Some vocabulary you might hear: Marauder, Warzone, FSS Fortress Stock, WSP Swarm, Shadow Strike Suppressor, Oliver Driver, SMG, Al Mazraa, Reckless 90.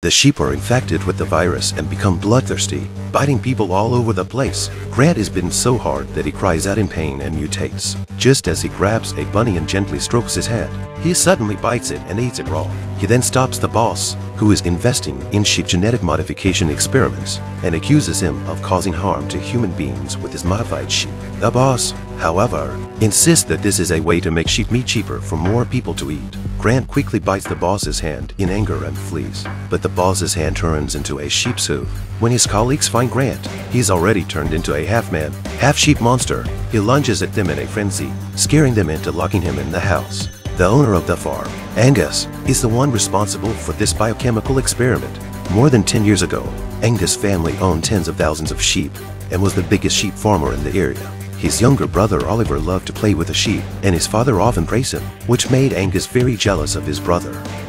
The sheep are infected with the virus and become bloodthirsty, biting people all over the place. Grant is bitten so hard that he cries out in pain and mutates. Just as he grabs a bunny and gently strokes his head, he suddenly bites it and eats it raw. He then stops the boss, who is investing in sheep genetic modification experiments, and accuses him of causing harm to human beings with his modified sheep. The boss, however, insists that this is a way to make sheep meat cheaper for more people to eat. Grant quickly bites the boss's hand in anger and flees, but the boss's hand turns into a sheep's hoof. When his colleagues find Grant, he's already turned into a half-man, half-sheep monster. He lunges at them in a frenzy, scaring them into locking him in the house. The owner of the farm, Angus, is the one responsible for this biochemical experiment. More than 10 years ago, Angus' family owned tens of thousands of sheep and was the biggest sheep farmer in the area. His younger brother Oliver loved to play with the sheep, and his father often praised him, which made Angus very jealous of his brother.